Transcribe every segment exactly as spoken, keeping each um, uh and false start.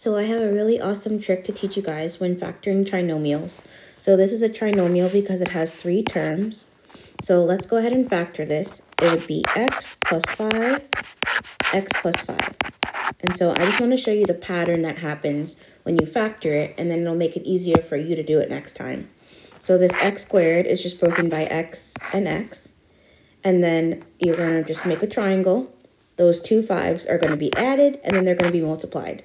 So I have a really awesome trick to teach you guys when factoring trinomials. So this is a trinomial because it has three terms. So let's go ahead and factor this. It would be x plus five, x plus five. And so I just want to show you the pattern that happens when you factor it, and then it'll make it easier for you to do it next time. So this x squared is just broken by x and x. And then you're going to just make a triangle. Those two fives are going to be added, and then they're going to be multiplied.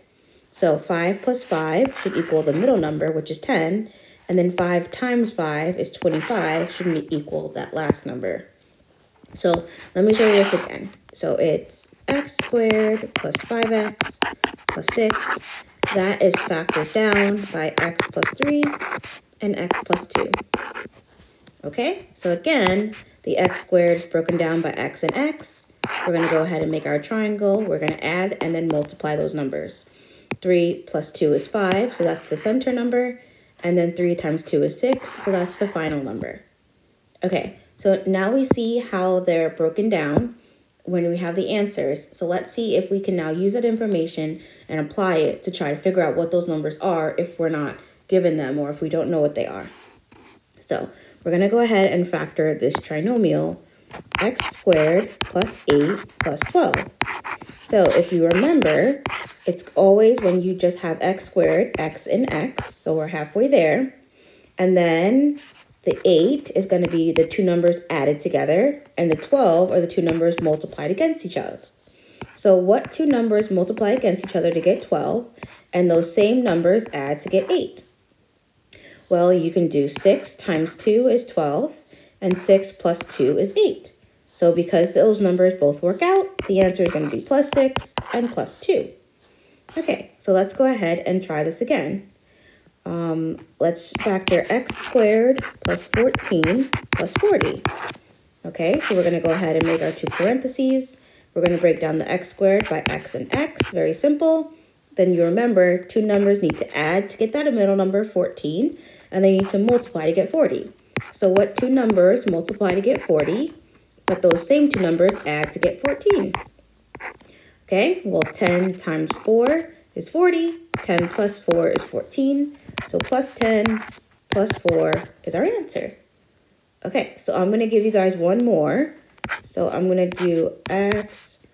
So five plus five should equal the middle number, which is ten. And then five times five is twenty-five, should equal that last number. So let me show you this again. So it's x squared plus five x plus six. That is factored down by x plus three and x plus two. Okay, so again, the x squared is broken down by x and x. We're going to go ahead and make our triangle. We're going to add and then multiply those numbers. three plus two is five, so that's the center number. And then three times two is six, so that's the final number. Okay, so now we see how they're broken down when we have the answers. So let's see if we can now use that information and apply it to try to figure out what those numbers are if we're not given them or if we don't know what they are. So we're going to go ahead and factor this trinomial x squared plus eight plus twelve. So if you remember, it's always when you just have x squared, x and x, so we're halfway there. And then the eight is going to be the two numbers added together, and the twelve are the two numbers multiplied against each other. So what two numbers multiply against each other to get twelve, and those same numbers add to get eight? Well, you can do six times two is twelve, and six plus two is eight. So because those numbers both work out, the answer is going to be plus six and plus two. Okay, so let's go ahead and try this again. Um, let's factor x squared plus fourteen plus forty. Okay, so we're going to go ahead and make our two parentheses. We're going to break down the x squared by x and x, very simple. Then you remember, two numbers need to add to get that middle number, fourteen, and they need to multiply to get forty. So what two numbers multiply to get forty, but those same two numbers add to get fourteen? Okay, well, ten times four is forty, ten plus four is fourteen, so plus ten plus four is our answer. Okay, so I'm going to give you guys one more. So I'm going to do x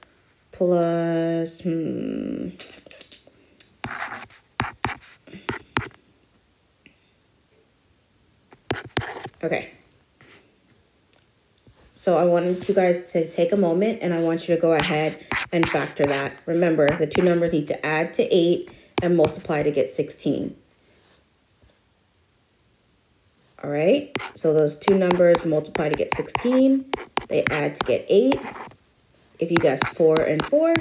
plus, hmm, okay, so I wanted you guys to take a moment and I want you to go ahead and factor that. Remember, the two numbers need to add to eight and multiply to get sixteen. All right, so those two numbers multiply to get sixteen. They add to get eight. If you guessed four and four,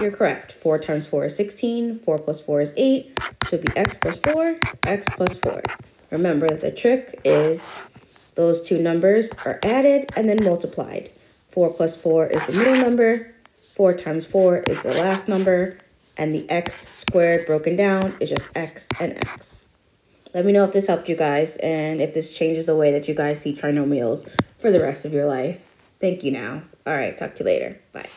you're correct. four times four is sixteen, four plus four is eight, so it'd be x plus four, x plus four. Remember, the trick is those two numbers are added and then multiplied. four plus four is the middle number. four times four is the last number. And the x squared broken down is just x and x. Let me know if this helped you guys and if this changes the way that you guys see trinomials for the rest of your life. Thank you now. All right, talk to you later. Bye.